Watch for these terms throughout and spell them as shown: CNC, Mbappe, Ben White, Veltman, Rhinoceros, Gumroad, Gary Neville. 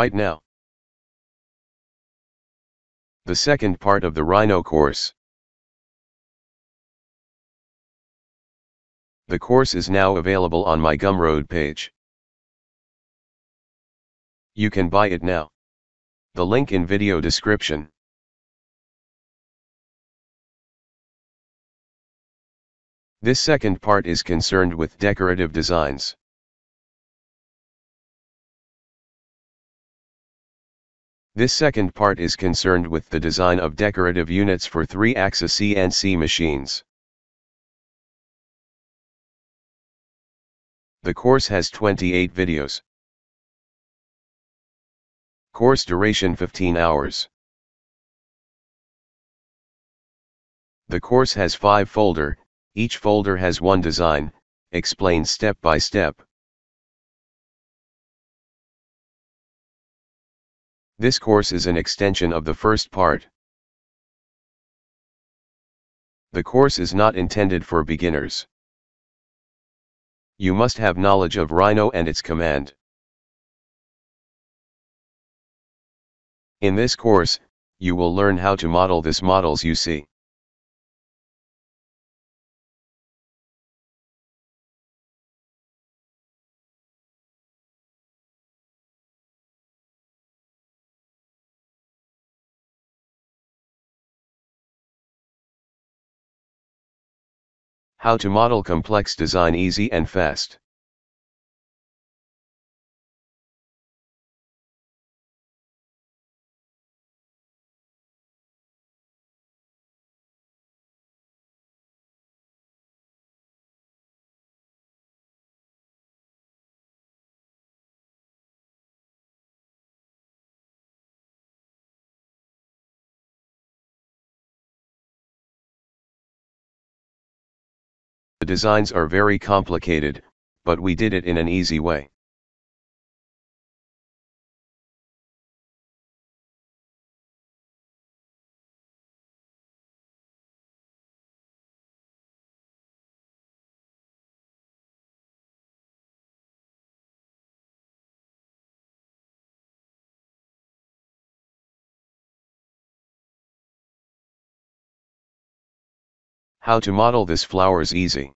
Right now. The second part of the Rhino course. The course is now available on my Gumroad page. You can buy it now. The link in video description. This second part is concerned with decorative designs. This second part is concerned with the design of decorative units for 3-axis CNC machines. The course has 28 videos. Course duration 15 hours. The course has 5 folders, each folder has one design, explained step by step. This course is an extension of the first part. The course is not intended for beginners. You must have knowledge of Rhino and its command. In this course, you will learn how to model these models you see. How to model complex design easy and fast. The designs are very complicated, but we did it in an easy way. How to model this flower is easy.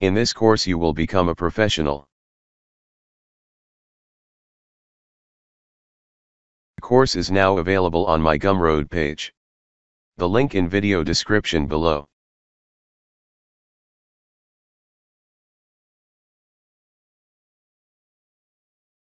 In this course you will become a professional. The course is now available on my Gumroad page. The link in video description below.